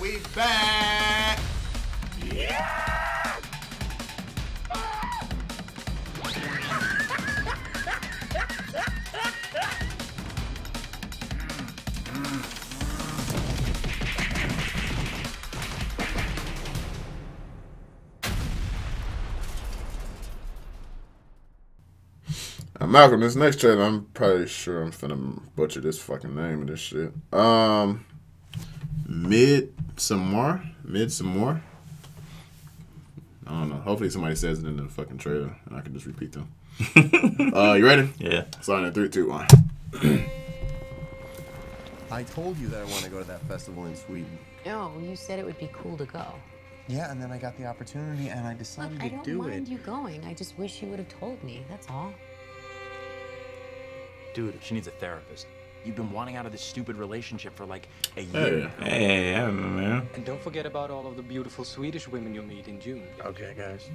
we back! Yeah! Malcolm, this next trailer, I'm probably sure I'm finna butcher this fucking name of this shit. Midsommar? I don't know. Hopefully somebody says it in the fucking trailer and I can just repeat them. You ready? Yeah. Sign in 3, 2, 1. I told you that I want to go to that festival in Sweden. No, you said it would be cool to go. Yeah, and then I got the opportunity and I decided Look, to do it. I don't mind you going. I just wish you would have told me. That's all. Dude, she needs a therapist. You've been wanting out of this stupid relationship for like a year. Hey, yeah, man. And don't forget about all of the beautiful Swedish women you'll meet in June. Okay, guys.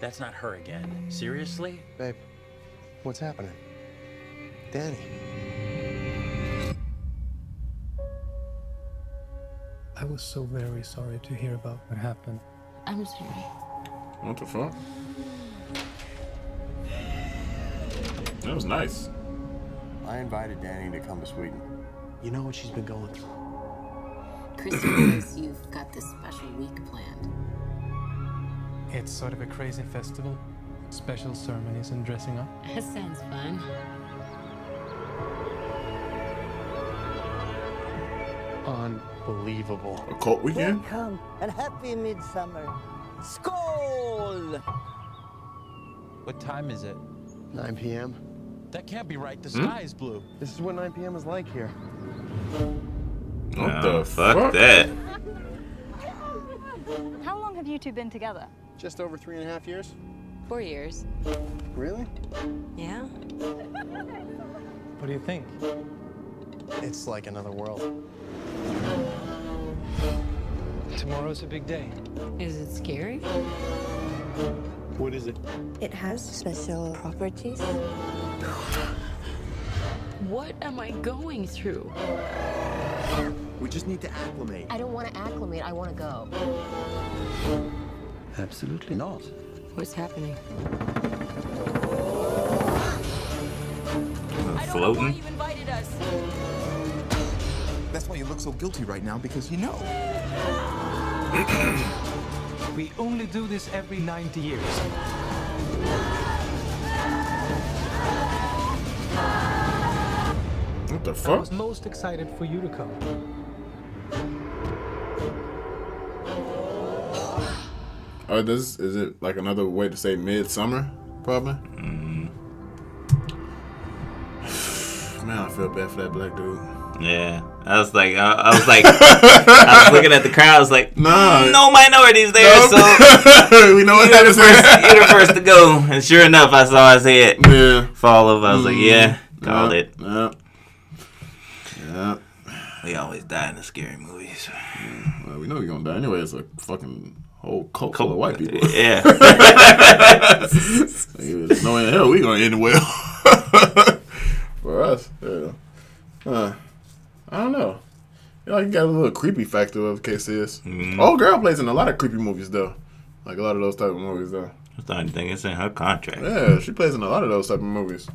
That's not her again. Seriously? Babe, what's happening? Danny. I was so very sorry to hear about what happened. I'm sorry. What the fuck? That was nice. I invited Danny to come to Sweden. You know what she's been going through. Kristen says you've got this special week planned. It's sort of a crazy festival. Special ceremonies and dressing up. That sounds fun. Unbelievable. A cult weekend? Welcome and happy Midsommar. Skål! What time is it? 9 p.m. That can't be right. The sky is blue. This is what 9 p.m. is like here. What the fuck? That. How long have you two been together? Just over 3.5 years. 4 years. Really? Yeah. What do you think? It's like another world. Tomorrow's a big day. Is it scary? What is it? It has special properties. What am I going through? We just need to acclimate. I don't want to acclimate. I want to go. Absolutely not. What's happening? I don't know why you invited us. That's why you look so guilty right now, because you know. We only do this every 90 years. What the fuck? I was most excited for you to come. Oh, this is it like another way to say Midsommar, probably? Man, I feel bad for that black dude. Yeah, I was like, I was looking at the crowd. I was like, no minorities there, nope. So we know what that is. You're the first to go, and sure enough, I saw his head fall over. I was like, yeah, called it. Yeah, we always die in the scary movies. Yeah. Well, we know we're gonna die anyway. It's a fucking whole cult full of white people. Yeah, there's no way in hell we gonna end well for us. Yeah. I don't know. You know, you got a little creepy factor of KCS. Old girl plays in a lot of creepy movies, though. Like a lot of those type of movies, though. I'm starting to think it's in her contract. Yeah, she plays in a lot of those type of movies.